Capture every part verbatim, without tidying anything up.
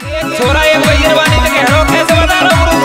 छोरा ये कोई जवानी तो कह रहा कैसे बता रहा हूँ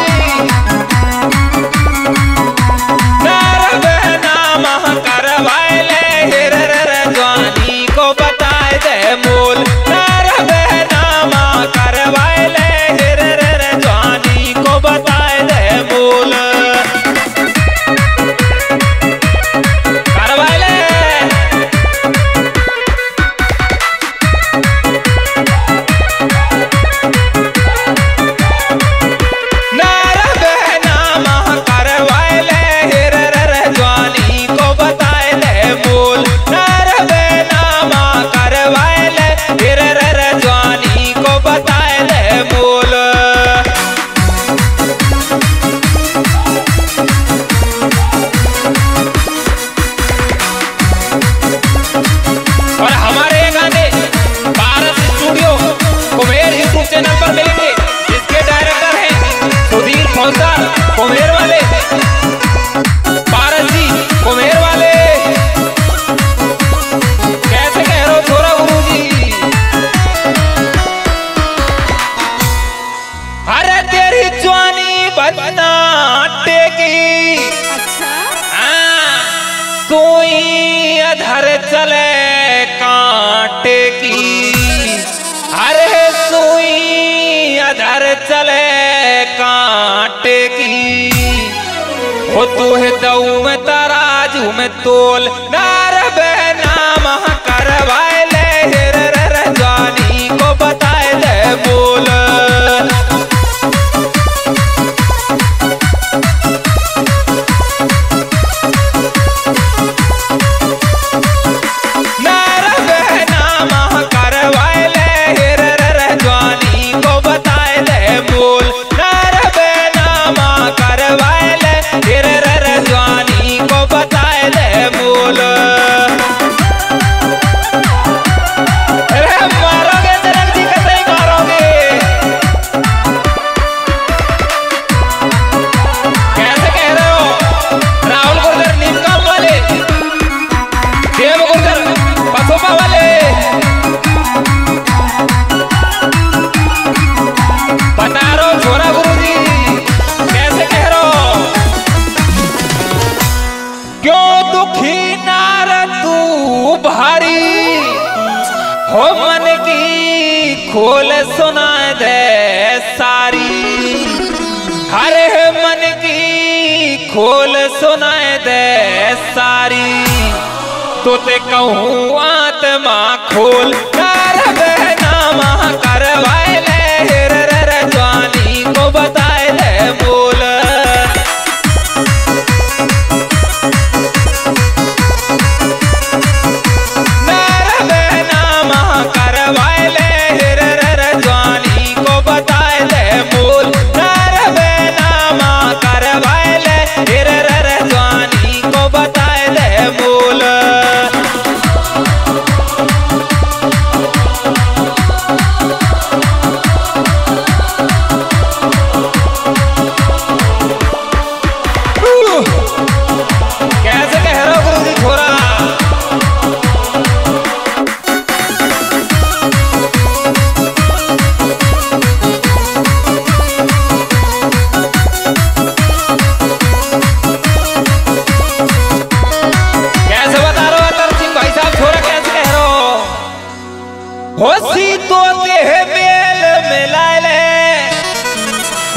कुम्हेर वाले पारस जी कुम्हेर वाले कैसे कह रहे हो छोरा गुरु जी। अरे तेरी जवानी बनाटे की सोई अधर चले कांटे की। अरे सोई अधर चले कांटे की हो तू है दऊ में तराजू में तोल नार नाम करवाए ले रे जानी को बताए ले बोल। हो मन की खोल सुना दे सारी हरे मन की खोल सुना दे सारी तो ते कहूँ आत्मा खोल कर बहनामा करवाए ले रे जानी को बताए ले बोल।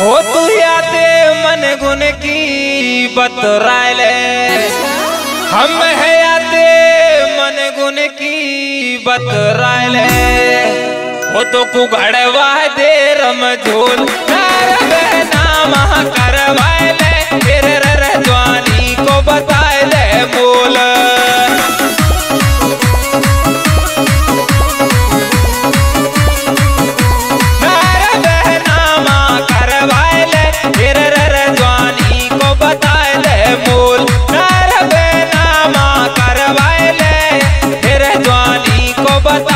हो तू यादे मन गुन की बतराए ले हम है यादे मन गुन की बतराए ले हो तो कुगड़वा दे रम झोल नाम करवाए ले रे जानी को बताए ले बोल। But